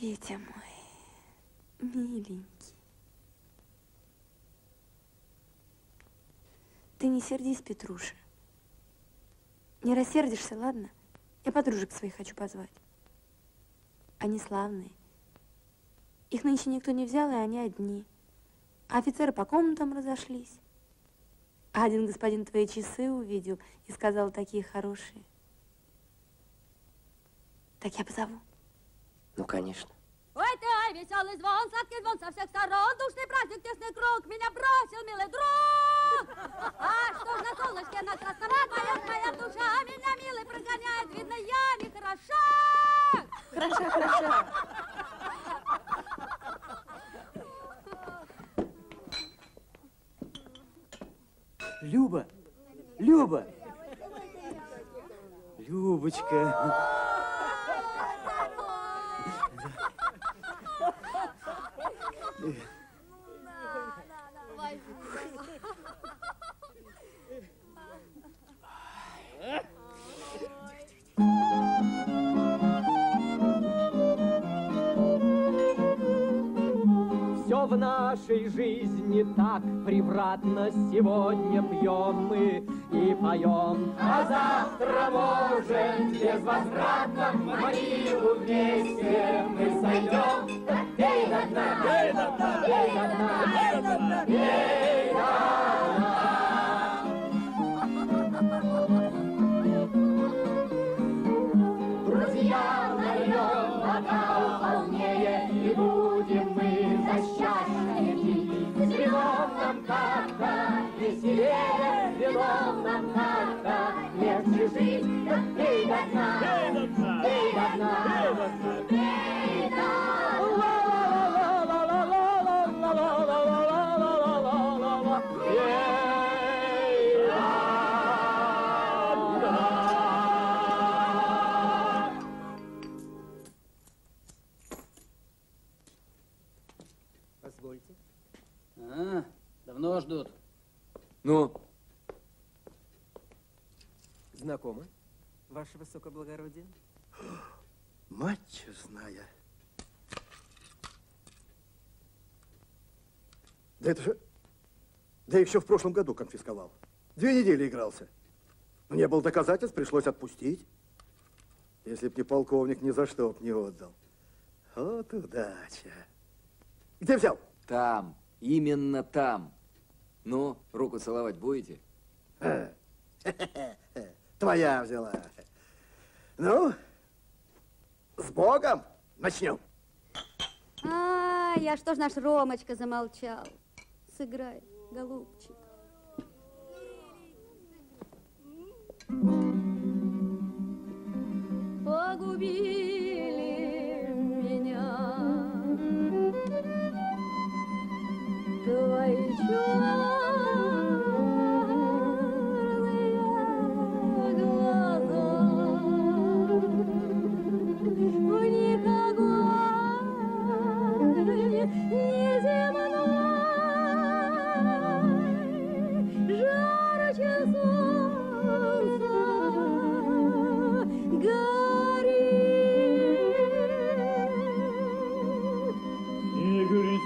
Петя мой, миленький, ты не сердись, Петруша. Не рассердишься, ладно? Я подружек своих хочу позвать. Они славные. Их нынче никто не взял, и они одни. А офицеры по комнатам разошлись. А один господин твои часы увидел и сказал, такие хорошие. Так я позову. Ну, конечно. Ой, ты, веселый звон, сладкий звон со всех сторон, душный праздник, тесный круг, меня бросил, милый друг. А что ж на солнышке нас расставляет, моя, моя душа, меня, милый, прогоняет, видно, я не хороша. Хороша, хороша. Люба, Люба, Любочка. Все в нашей жизни так превратно. Сегодня пьем мы и поем, а завтра можем безвозвратно в могилу вместе мы сойдем. Пей до дна, пей до дна, пей до дна, пей до дна, пей до дна. Друзья, нальем бокал полнее, и будем мы за счастье пить. С вином нам как-то веселее, с вином нам как-то легче жить. Пей до дна, пей до дна, пей до дна. Позвольте. А, давно ждут. Ну? Знакомо, ваше высокоблагородие? Мать честная. Да это же... Да я еще в прошлом году конфисковал. Две недели игрался. Но не было доказательств, пришлось отпустить. Если б не полковник, ни за что б не отдал. Вот удача. Где взял? Там. Именно там. Ну, руку целовать будете? Твоя взяла. Ну, с Богом начнем. А, я что ж наш Ромочка замолчал. Сыграй, голубчик. Погубили меня твои черные глаза. Никакой неземной жарче солнца горит. Не горит.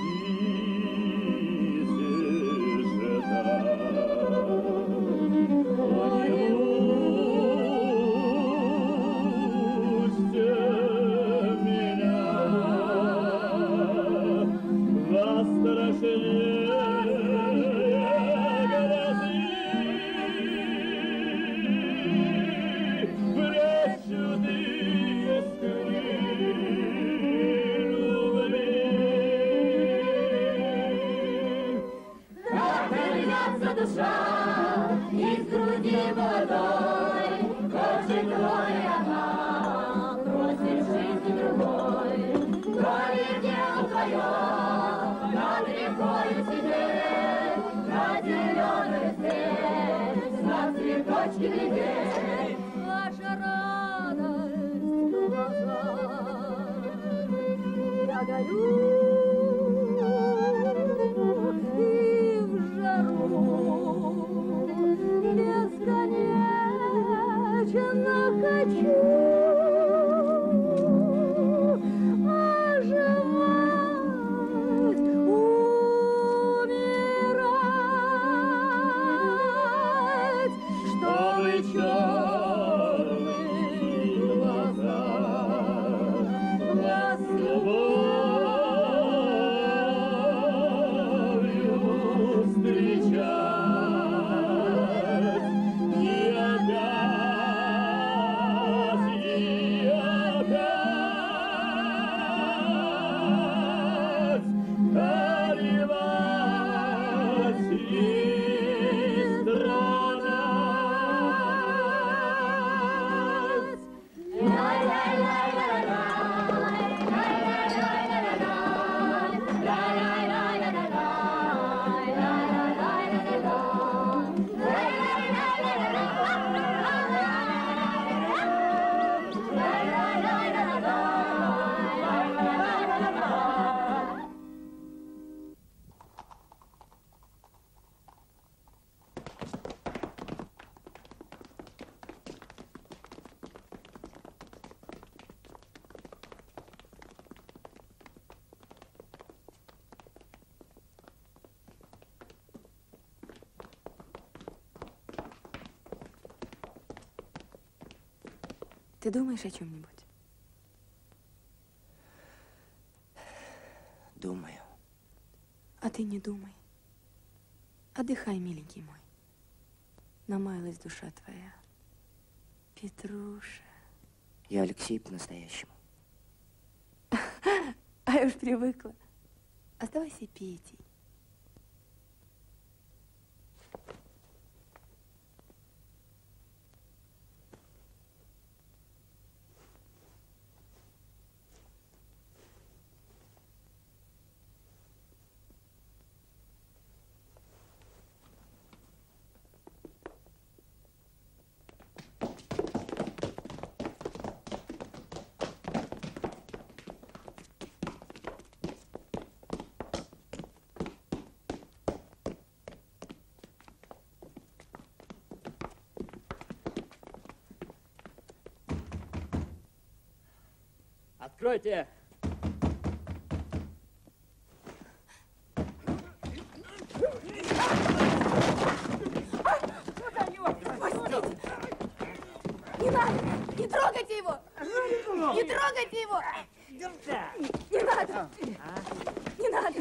Хочу, а Ты думаешь о чем-нибудь? Думаю. А ты не думай. Отдыхай, миленький мой. Намаялась душа твоя. Петруша. Я Алексей по-настоящему. А я уж привыкла. Оставайся Петей. Откройте! Куда его? Пустите! Не надо! Не трогайте его! Не трогайте его! Не надо! Не надо!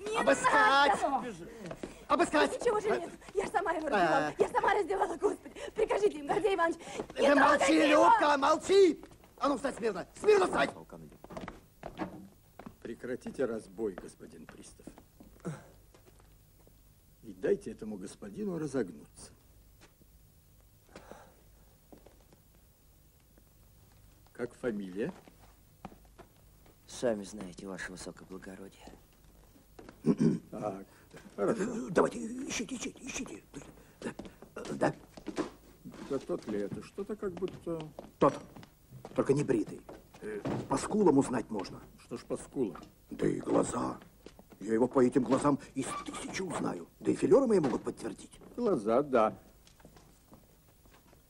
Не Обыскать! Надо! Обыскать! Ничего же нет! Я сама его раздевала! Я сама раздевала, господи! Прикажите им, Гордей Иванович! Не да молчи, Любка, молчи! А ну, встать смирно! Смирно встать! Прекратите разбой, господин пристав. И дайте этому господину разогнуться. Как фамилия? Сами знаете, ваше высокоблагородие. Так, хорошо. Давайте, ищите, ищите, ищите. Да. Да тот ли это? Что-то как будто... Тот. Только не бритый. По скулам узнать можно. Что ж по скулам? Да и глаза. Я его по этим глазам из тысячи узнаю. Да и филеры мои могут подтвердить. Глаза, да.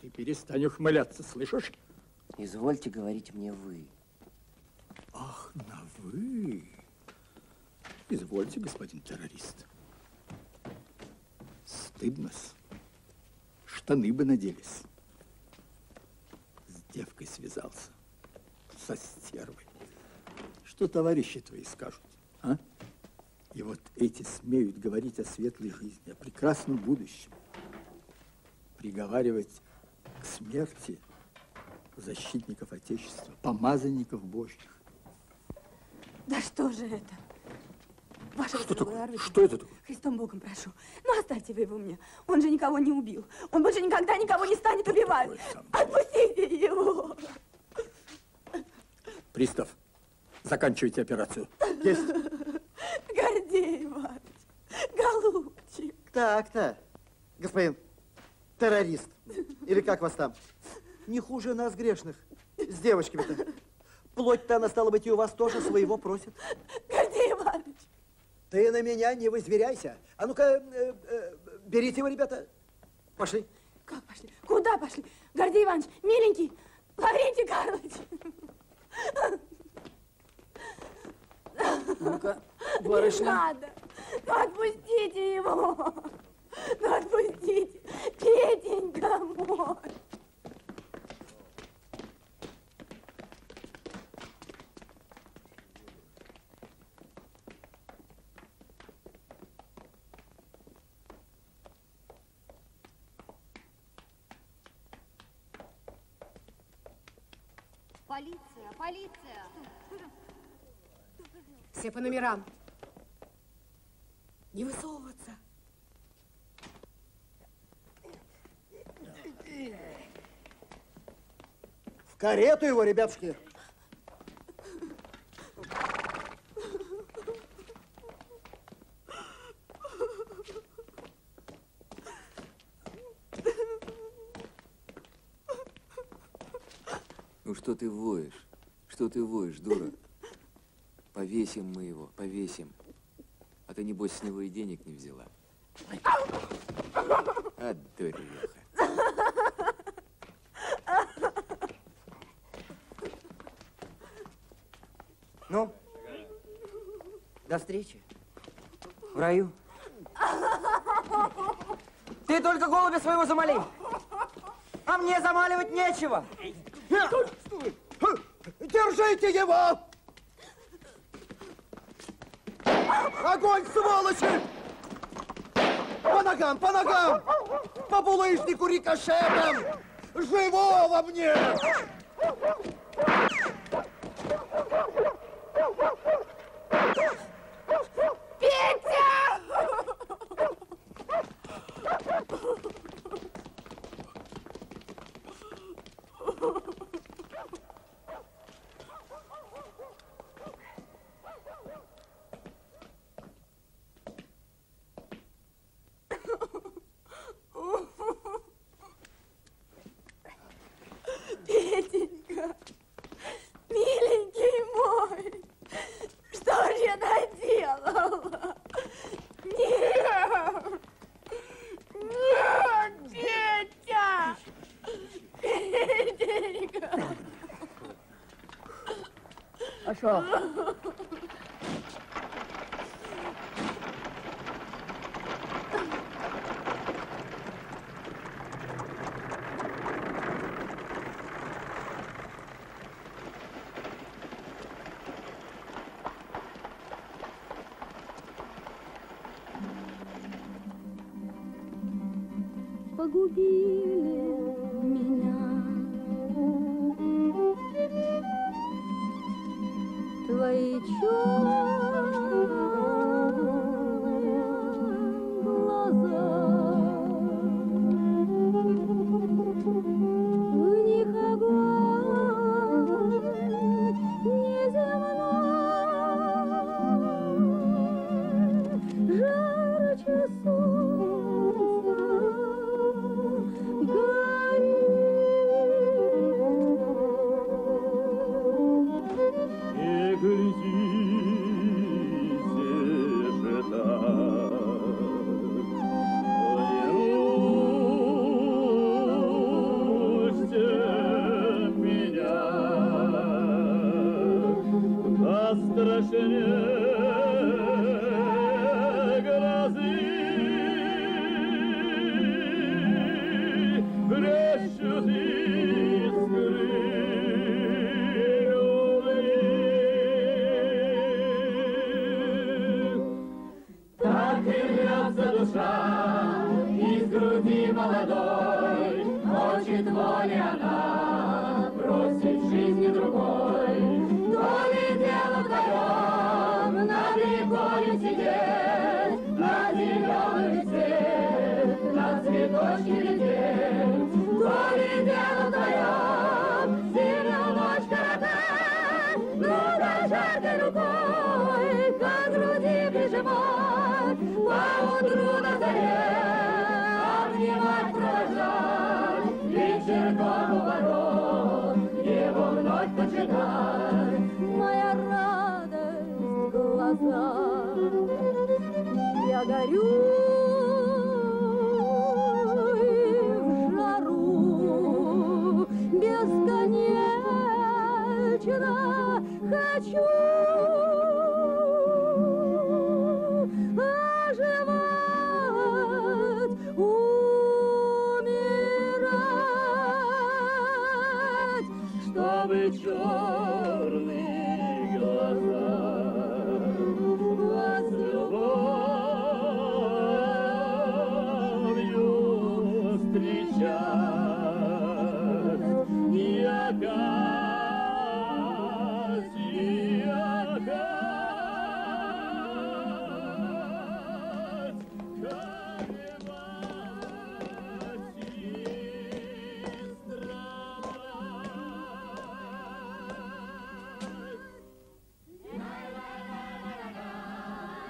Ты перестань ухмыляться, слышишь? Извольте говорить мне вы. Ах, на вы. Извольте, господин террорист. Стыдно-с. Штаны бы наделись. Девкой связался, со стервой. Что товарищи твои скажут, а? И вот эти смеют говорить о светлой жизни, о прекрасном будущем. Приговаривать к смерти защитников Отечества, помазанников Божьих. Да что же это? Ваше что такое? Что это такое? Христом Богом прошу. Ну, оставьте вы его мне. Он же никого не убил. Он больше никогда никого не станет убивать. Отпустите его. Пристав, заканчивайте операцию. Есть. Гордей Иванович, голубчик. Так-то, господин террорист. Или как вас там? Не хуже нас, грешных. С девочками-то. Плоть-то она, стала быть, и у вас тоже своего просит. Гордей Иванович. Ты на меня не возверяйся. А ну-ка, э, э, берите его, ребята. Пошли. Как пошли? Куда пошли? Гордей Иванович, миленький, Лаврентий Карлович. Ну-ка, барышня. Не надо. Ну, отпустите его. Ну, отпустите. Петенька мой. Полиция, полиция! Все по номерам. Не высовываться. В карету его, ребятушки. Что ты воешь? Что ты воешь, дура? Повесим мы его, повесим. А ты, небось, с него и денег не взяла. А, дуреха. Ну, до встречи. В раю. Ты только голубя своего замали. А мне замаливать нечего. Держите его! Огонь, сволочи! По ногам, по ногам! По булыжнику рикошетом! Живого мне!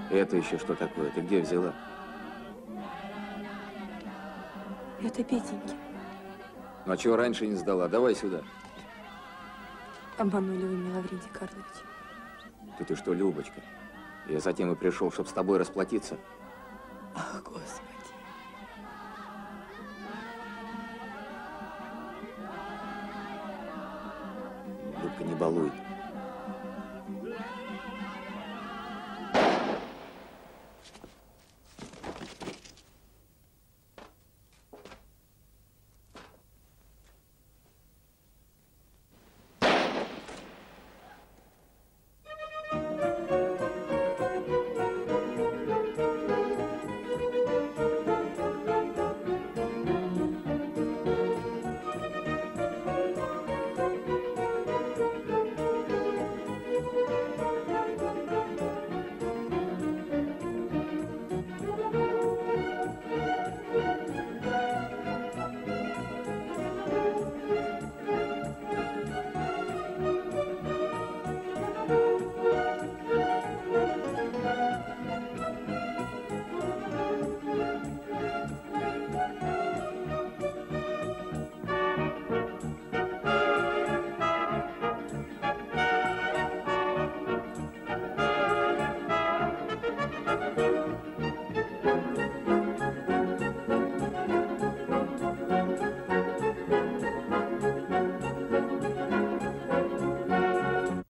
Это еще что такое? Ты где взяла? Это Петеньки. Ну а чего раньше не сдала? Давай сюда. Обманули вы меня, Лаврентий Карлович. Да ты что, Любочка? Я затем и пришел, чтобы с тобой расплатиться. Ах, Господи. Любка, не балуй.